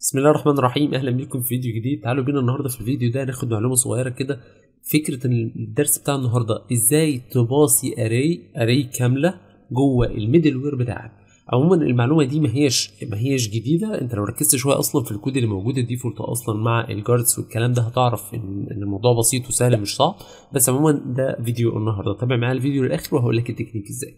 بسم الله الرحمن الرحيم، اهلا بيكم في فيديو جديد. تعالوا بينا النهارده في الفيديو ده هناخد معلومه صغيره كده. فكره الدرس بتاع النهارده ازاي تباصي اري كامله جوه الميدل وير بتاعك. عموما المعلومه دي ما هيش جديده، انت لو ركزت شويه اصلا في الكود اللي موجود الديفولت اصلا مع الجاردز والكلام ده هتعرف ان الموضوع بسيط وسهل مش صعب. بس عموما ده فيديو النهارده، تابع معايا الفيديو للاخر وهقول لك التكنيك ازاي.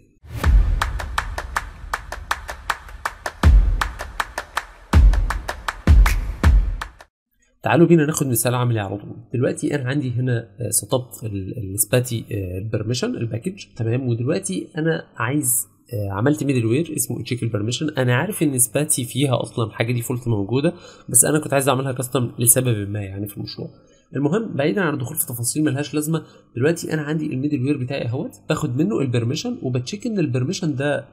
تعالوا بينا ناخد مثال عملي على طول. دلوقتي انا عندي هنا سيت اب السباتي بيرميشن الباكج، تمام. ودلوقتي انا عايز عملت ميدل وير اسمه تشيك البرميشن. انا عارف ان سباتي فيها اصلا حاجه ديفولت موجوده، بس انا كنت عايز اعملها كاستم لسبب ما يعني في المشروع. المهم بعيدا عن الدخول في تفاصيل ملهاش لازمه، دلوقتي انا عندي الميدل وير بتاعي اهوت، باخد منه البرميشن وبتشيك ان البرميشن ده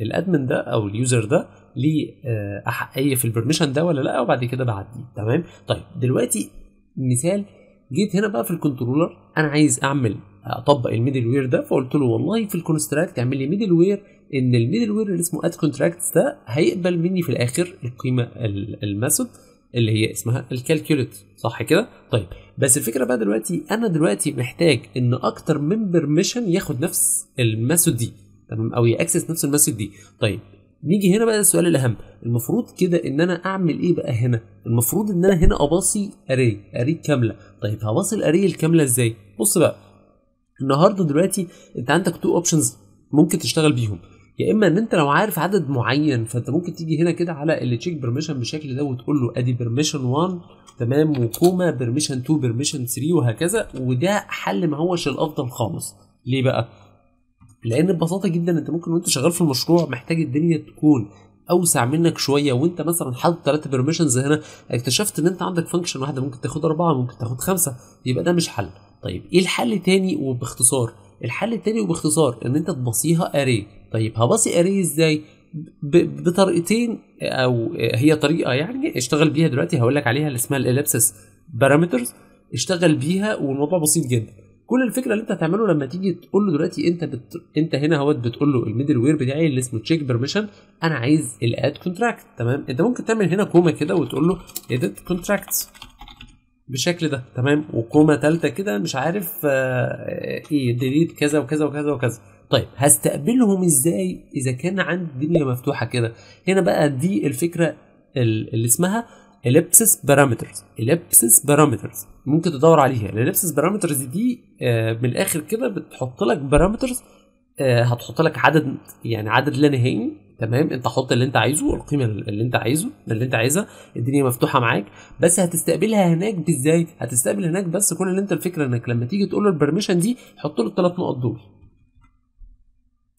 الادمن ده او اليوزر ده ليه احقيه في البرميشن ده ولا لا، وبعد كده بعديه، تمام. طيب دلوقتي مثال، جيت هنا بقى في الكنترولر انا عايز اطبق الميدل وير ده، فقلت له والله في الكونستراكت اعمل لي ميدل وير ان الميدل وير اللي اسمه اد كونتراكتس ده هيقبل مني في الاخر القيمه الميثود اللي هي اسمها الكالكوليت، صح كده؟ طيب بس الفكره بقى دلوقتي انا دلوقتي محتاج ان اكتر من برميشن ياخد نفس الميثود دي، تمام، او ياكسس نفس الميثود دي. طيب نيجي هنا بقى السؤال الاهم، المفروض كده ان انا اعمل ايه بقى هنا؟ المفروض ان انا هنا اباصي اري كامله. طيب هباصي الاري الكامله ازاي؟ بص بقى النهارده دلوقتي انت عندك تو اوبشنز ممكن تشتغل بيهم، يا اما ان انت لو عارف عدد معين فانت ممكن تيجي هنا كده على اللي تشيك برميشن بالشكل ده وتقول له ادي برميشن 1، تمام، وكوما برميشن 2 برميشن 3 وهكذا. وده حل ما هوش الافضل خالص. ليه بقى؟ لان ببساطه جدا انت ممكن وانت شغال في المشروع محتاج الدنيا تكون اوسع منك شويه، وانت مثلا حاطط 3 برميشنز هنا، اكتشفت ان انت عندك فانكشن واحده ممكن تاخد 4، ممكن تاخد 5، يبقى ده مش حل. طيب ايه الحل تاني وباختصار؟ الحل التاني وباختصار ان انت تبصيها اري. طيب هبصي اري ازاي؟ بطريقتين، او هي طريقه يعني اشتغل بيها دلوقتي هقول لك عليها اللي اسمها الالبسس بارامترز، اشتغل بيها والموضوع بسيط جدا. كل الفكره اللي انت هتعمله لما تيجي تقول له دلوقتي انت هنا اهوت بتقول له الميدل وير بتاعي اللي اسمه تشيك برميشن انا عايز الاد كونتراكت، تمام. انت ممكن تعمل هنا كوما كده وتقول له اديت كونتراكتس بالشكل ده، تمام، وكومه ثالثه كده مش عارف ايه ديليت كذا وكذا وكذا وكذا. طيب هستقبلهم ازاي اذا كان عندي الدنيا مفتوحه كده؟ هنا بقى دي الفكره اللي اسمها الابسس بارامترز. الابسس بارامترز ممكن تدور عليها. الابسس بارامترز دي من الاخر كده بتحط لك بارامترز، هتحط لك عدد يعني عدد لا نهائي، تمام. انت حط اللي انت عايزه، القيمه اللي انت عايزها، الدنيا مفتوحه معاك. بس هتستقبلها هناك ازاي؟ هتستقبل هناك بس كل اللي انت الفكره انك لما تيجي تقول له البرميشن دي حط له الثلاث نقط دول،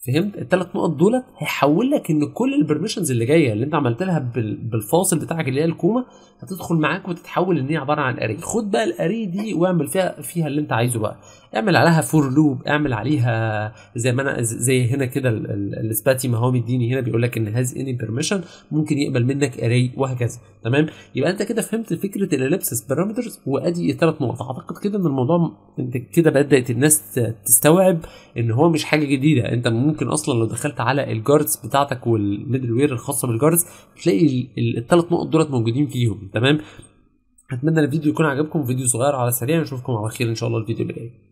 فهمت؟ الثلاث نقط دولت هيحول لك ان كل البرميشنز اللي جايه اللي انت عملت لها بالفاصل بتاعك اللي هي الكومه هتدخل معاك وتتحول ان هي عباره عن اري. خد بقى الاري دي واعمل فيها اللي انت عايزه بقى، اعمل عليها فور لوب، اعمل عليها زي ما انا زي هنا كده السباتي ما هو مديني هنا بيقول لك ان هاز اني برميشن ممكن يقبل منك اري وهكذا، تمام. يبقى انت كده فهمت فكره الالبسس بارامترز وادي ثلاث نقط. اعتقد كده ان الموضوع انت كده بدات الناس تستوعب ان هو مش حاجه جديده. انت ممكن اصلا لو دخلت على الجاردز بتاعتك والميدل وير الخاصه بالجاردز هتلاقي الثلاث نقط دولت موجودين فيهم، تمام. اتمنى الفيديو يكون عجبكم، فيديو صغير على السريع، نشوفكم على خير ان شاء الله الفيديو اللي جاي.